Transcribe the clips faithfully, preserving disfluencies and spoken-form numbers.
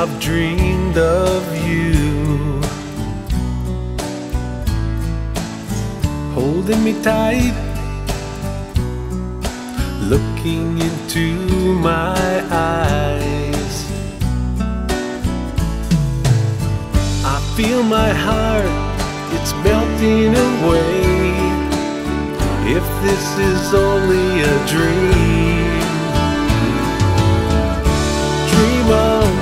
I've dreamed of you, holding me tight, looking into my eyes. I feel my heart, it's melting away. If this is only a dream, dream on,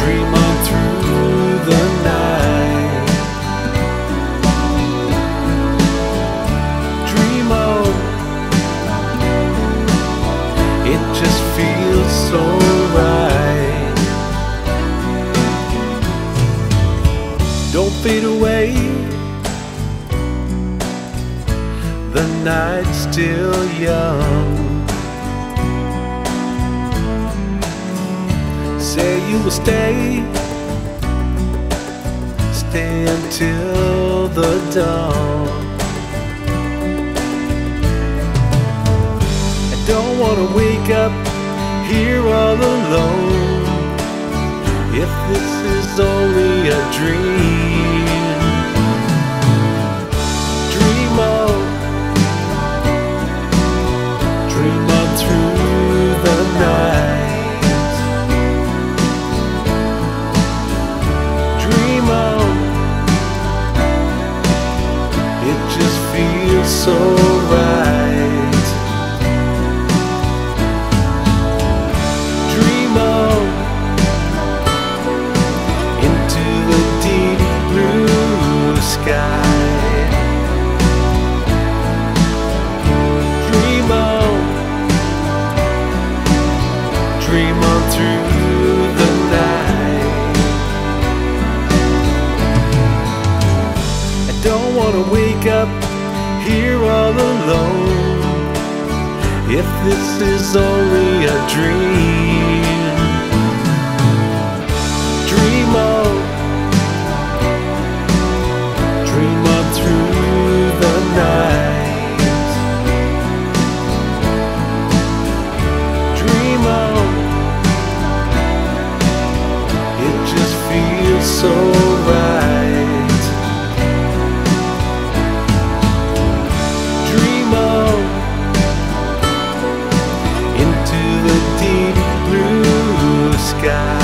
dream on through the night. Dream on, it just feels so right. Don't fade away, the night's still young. Say you will stay, stay until the dawn. I don't want to wake up here all alone, if this is only a dream. Dream on, dream on through the night. So right. Dream on into the deep blue sky. Dream on, dream on through the night. I don't want to wake up here all alone, if this is only a dream. Dream on, dream on through the night. Dream on, it just feels so right. God.